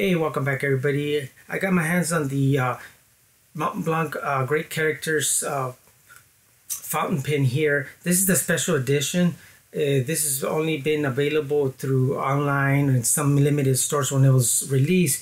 Hey, welcome back everybody. I got my hands on the Mont Blanc Great Characters fountain pen here. This is the special edition. This has only been available through online and some limited stores when it was released,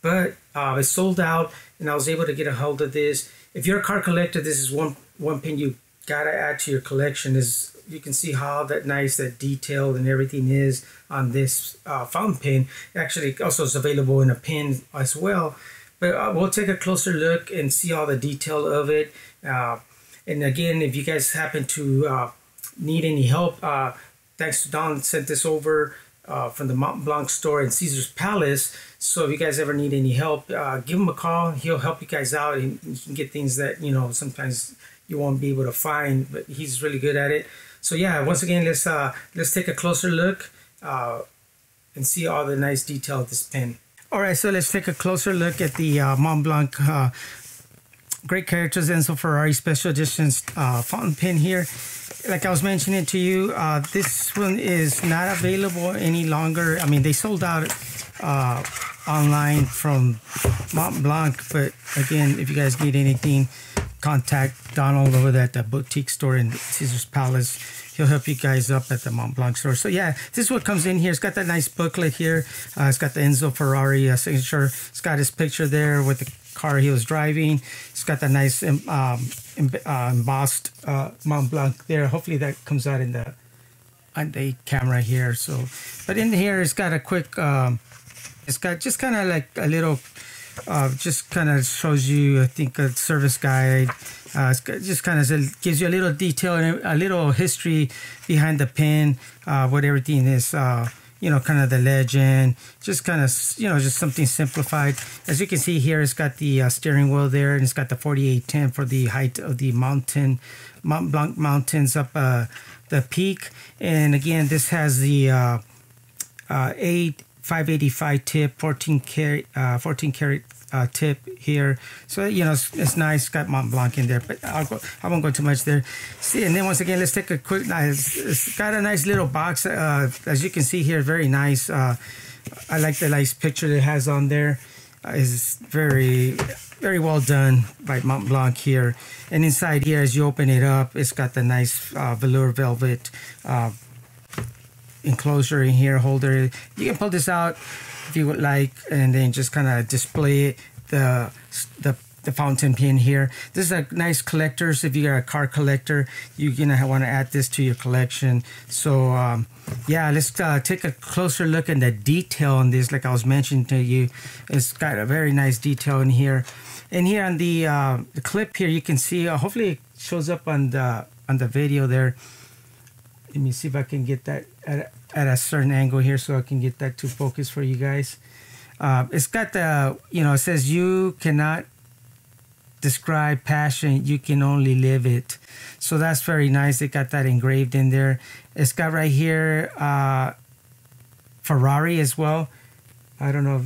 but it sold out and I was able to get a hold of this. If you're a card collector, this is one pen you gotta add to your collection. Is you can see how that nice, that detail and everything is on this fountain pen. Actually, also is available in a pen as well, but we'll take a closer look and see all the detail of it. And again, if you guys happen to need any help, thanks to Don, sent this over from the Mont Blanc store in Caesar's Palace. So if you guys ever need any help, give him a call. He'll help you guys out and you can get things that, you know, sometimes you won't be able to find, but he's really good at it. So yeah, once again, let's take a closer look and see all the nice detail of this pen. All right, so let's take a closer look at the Mont Blanc Great Characters Enzo Ferrari Special Editions fountain pen here. Like I was mentioning to you, this one is not available any longer. I mean, they sold out online from Mont Blanc, but again, if you guys need anything, contact Donald over at the boutique store in Caesar's Palace. He'll help you guys up at the Mont Blanc store. So yeah, this is what comes in here. It's got that nice booklet here. It's got the Enzo Ferrari signature. It's got his picture there with the car he was driving. It's got that nice embossed Mont Blanc there. Hopefully that comes out in the camera here. So, but in here it's got a quick. It's got just kind of like a little. Just kind of shows you, I think, a service guide. Just kind of gives you a little detail and a little history behind the pen, what everything is, you know, kind of the legend, just kind of, you know, just something simplified. As you can see here, it's got the steering wheel there, and it's got the 4810 for the height of the mountain, Mont Blanc mountains up the peak. And again, this has the 585 tip, 14 karat tip here. So, you know, it's nice. Got Mont Blanc in there, but I won't go too much there. See, and then once again, let's take a quick. It's got a nice little box, as you can see here. Very nice. I like the nice picture that it has on there. It's very well done by Mont Blanc here. And inside here, as you open it up, it's got the nice velour velvet enclosure in here, holder. You can pull this out if you would like, and then just kind of display the fountain pen here. This is a nice collector. So if you're a car collector, you're gonna want to add this to your collection. So yeah, let's take a closer look at the detail on this. Like I was mentioning to you, it's got a very nice detail in here. And here on the clip here, you can see. Hopefully, it shows up on the video there. Let me see if I can get that at a certain angle here, so I can get that to focus for you guys. It's got the, you know, it says you cannot describe passion, you can only live it. So that's very nice. They got that engraved in there. It's got right here Ferrari as well. I don't know.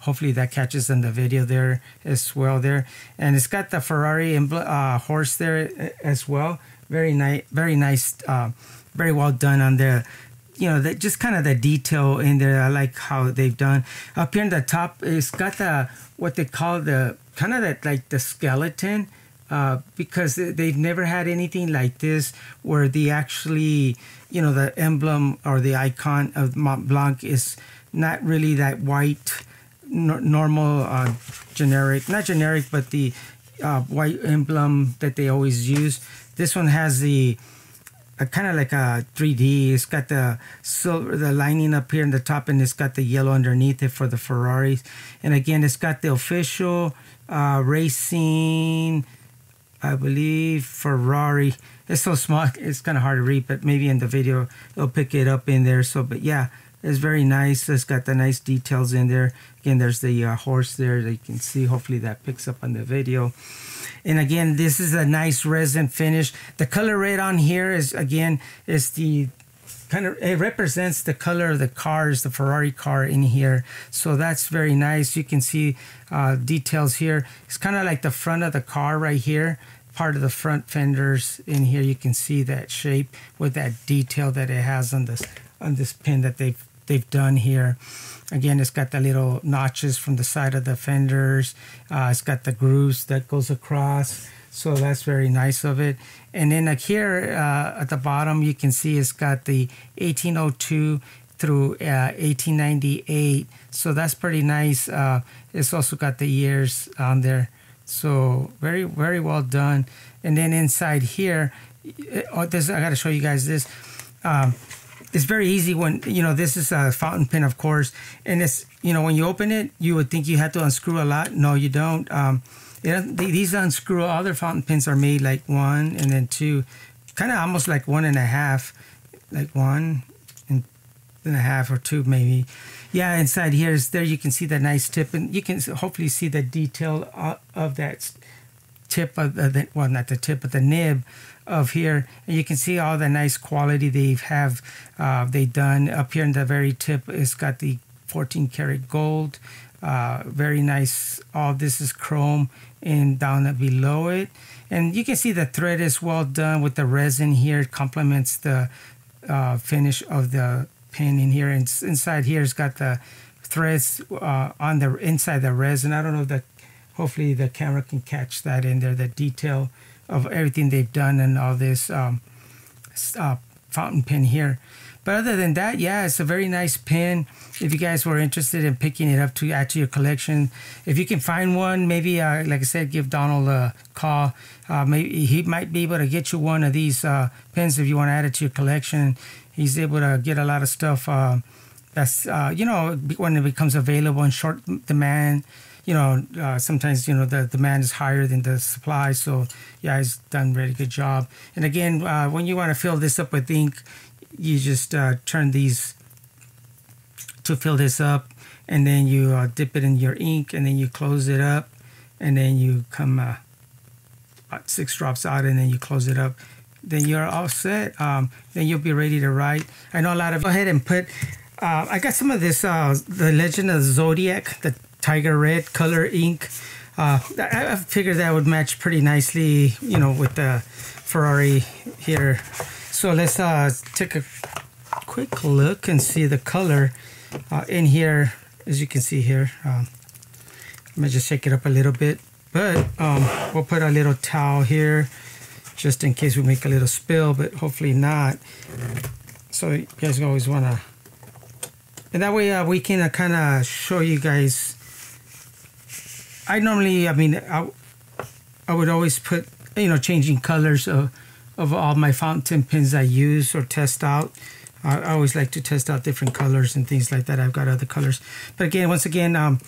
Hopefully that catches in the video there as well there. And it's got the Ferrari horse there as well. Very nice, very well done on there. You know, just kind of the detail in there. I like how they've done. Up here in the top, it's got the, what they call the, kind of that, like the skeleton, because they've never had anything like this where they actually, you know, the emblem or the icon of Mont Blanc is not really that white, normal, generic, not generic, but the white emblem that they always use. This one has the kind of like a 3D. It's got the silver, the lining up here in the top, and it's got the yellow underneath it for the Ferraris. And again, it's got the official racing, I believe, Ferrari. It's so small, it's kind of hard to read, but maybe in the video it'll pick it up in there. So, but yeah, it's very nice. It's got the nice details in there. Again, there's the horse there that you can see. Hopefully that picks up on the video. And again, this is a nice resin finish. The color red on here is, again, is the kind of, it represents the color of the cars, the Ferrari car in here. So that's very nice. You can see details here. It's kind of like the front of the car right here. Part of the front fenders in here. You can see that shape with that detail that it has on this pen that they've they've done here. Again, it's got the little notches from the side of the fenders. It's got the grooves that goes across. So that's very nice of it. And then like here at the bottom, you can see it's got the 1802 through 1898. So that's pretty nice. It's also got the years on there. So very, very well done. And then inside here, oh, this, I got to show you guys this. It's very easy when, you know, this is a fountain pen, of course. And it's, you know, when you open it, you would think you had to unscrew a lot. No, you don't. These unscrew. Other fountain pens are made like one and then two, kind of almost like one and a half, like one and a half or two maybe. Yeah, inside here is there. You can see the nice tip, and you can hopefully see the detail of that tip of the, well, not the tip, but the nib of here. And you can see all the nice quality they done up here in the very tip. It's got the 14 karat gold. Very nice. All this is chrome, and down below it, and you can see the thread is well done with the resin here. It complements the finish of the pen in here. And inside here it's got the threads on the inside the resin. I don't know if the, hopefully the camera can catch that in there, the detail of everything they've done and all this fountain pen here. But other than that, yeah, it's a very nice pen. If you guys were interested in picking it up to add to your collection, if you can find one, maybe like I said, give Donald a call. Maybe he might be able to get you one of these pens if you want to add it to your collection. He's able to get a lot of stuff that's you know, when it becomes available in short demand. You know, sometimes, you know, the demand is higher than the supply. So yeah, he's done a really good job. And again, when you want to fill this up with ink, you just turn these to fill this up, and then you dip it in your ink, and then you close it up, and then you come about 6 drops out, and then you close it up. Then you're all set. Then you'll be ready to write. I know a lot of, go ahead and put, I got some of this, the Legend of Zodiac, the Tiger Red color ink. I figured that would match pretty nicely, you know, with the Ferrari here. So let's take a quick look and see the color in here. As you can see here, let me just shake it up a little bit. But we'll put a little towel here just in case we make a little spill, but hopefully not. So you guys always want to, and that way we can kind of show you guys. I normally, I mean, I would always put, you know, changing colors of all my fountain pens I use or test out. I always like to test out different colors and things like that. I've got other colors. But again, once again,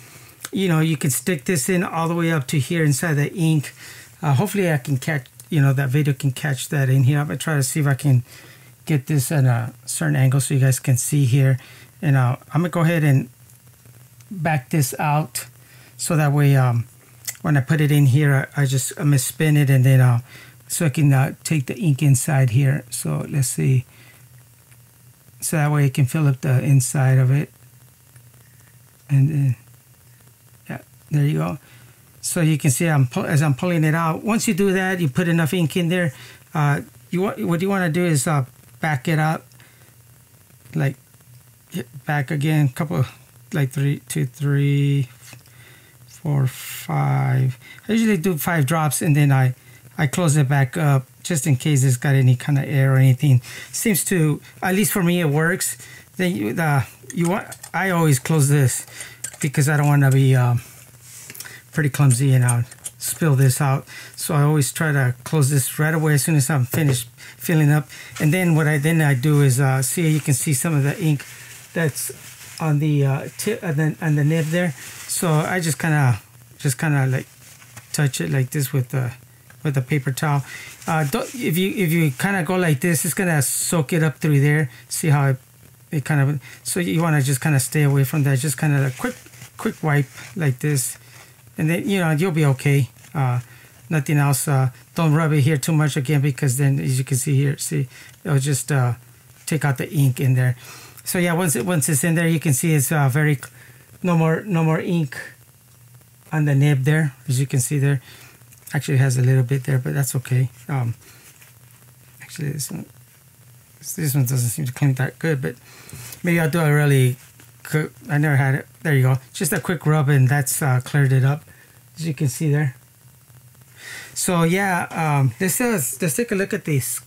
you know, you can stick this in all the way up to here inside the ink. Hopefully I can catch, you know, that video can catch that in here. I'm gonna try to see if I can get this at a certain angle so you guys can see here. And I'm gonna go ahead and back this out so that way when I put it in here, I misspin it, and then so I can take the ink inside here. So let's see. So that way I can fill up the inside of it. And then, yeah, there you go. So you can see as I'm pulling it out. Once you do that, you put enough ink in there. What you want to do is back it up, like back again, couple, like 3, 2, 3, 4, 5. I usually do 5 drops, and then I close it back up just in case it's got any kind of air or anything. Seems to, at least for me, it works. Then I always close this because I don't want to be pretty clumsy and I'll spill this out. So I always try to close this right away as soon as I'm finished filling up. And then what I do is see, you can see some of the ink that's on the tip and then on the nib there. So I just kind of like touch it like this with a paper towel. If you kind of go like this, it's gonna soak it up through there. See how it kind of, so you want to just kind of stay away from that. Just kind of a quick wipe like this, and then, you know, you'll be okay. Nothing else. Don't rub it here too much again, because then, as you can see here, see, it'll just take out the ink in there. So yeah, once it's in there, you can see it's very, no more ink on the nib there, as you can see there. Actually, it has a little bit there, but that's okay. Actually, This one doesn't seem to clean that good, but maybe I'll do a really quick, I never had it. There you go. Just a quick rub and that's cleared it up, as you can see there. So yeah, let's take a look at this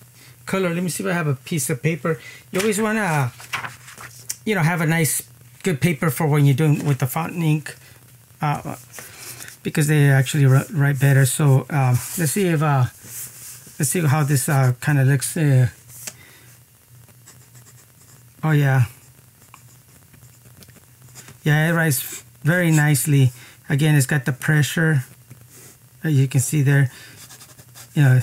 color. Let me see if I have a piece of paper. You always want to, you know, have a nice, good paper for when you're doing with the fountain ink, because they actually write better. So let's see if, let's see how this kind of looks. Oh yeah, yeah, it writes very nicely. Again, it's got the pressure, as you can see there. You know,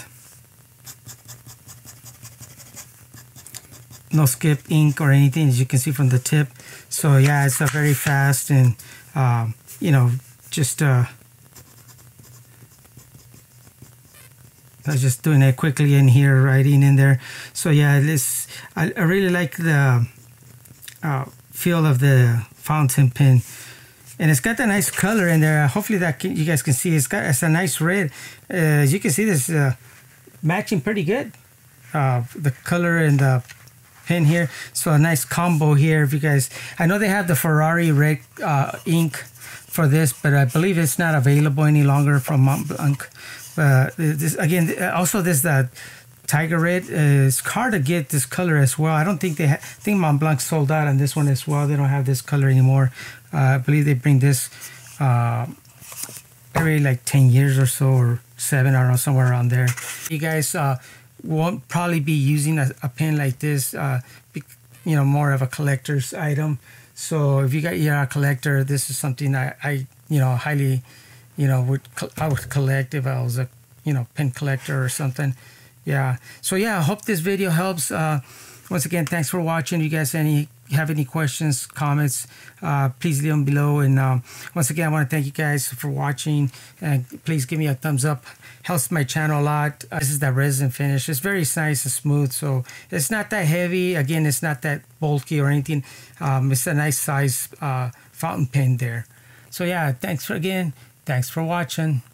no skip ink or anything, as you can see from the tip. So yeah, it's very fast and you know, just I was just doing it quickly in here, writing in there. So yeah, this I really like the feel of the fountain pen, and it's got a nice color in there. Hopefully that you guys can see. It's a nice red. As you can see, this matching pretty good, the color and the pen here. So a nice combo here. If you guys, I know they have the Ferrari red ink for this, but I believe it's not available any longer from Mont Blanc. This again, also this tiger red is hard to get this color as well. I don't think they I think Mont Blanc sold out on this one as well. They don't have this color anymore. I believe they bring this every like 10 years or so, or 7, I don't know, somewhere around there. You guys won't probably be using a pen like this, you know, more of a collector's item. So if you got, you're a collector, this is something I you know, highly, you know, I would collect if I was a, you know, pen collector or something. Yeah. So yeah, I hope this video helps. Once again, thanks for watching. You guys have any questions, comments, please leave them below. And once again, I want to thank you guys for watching, and please give me a thumbs up. Helps my channel a lot. This is that resin finish. It's very nice and smooth. So it's not that heavy. Again, it's not that bulky or anything. It's a nice size fountain pen there. So yeah, thanks again. Thanks for watching.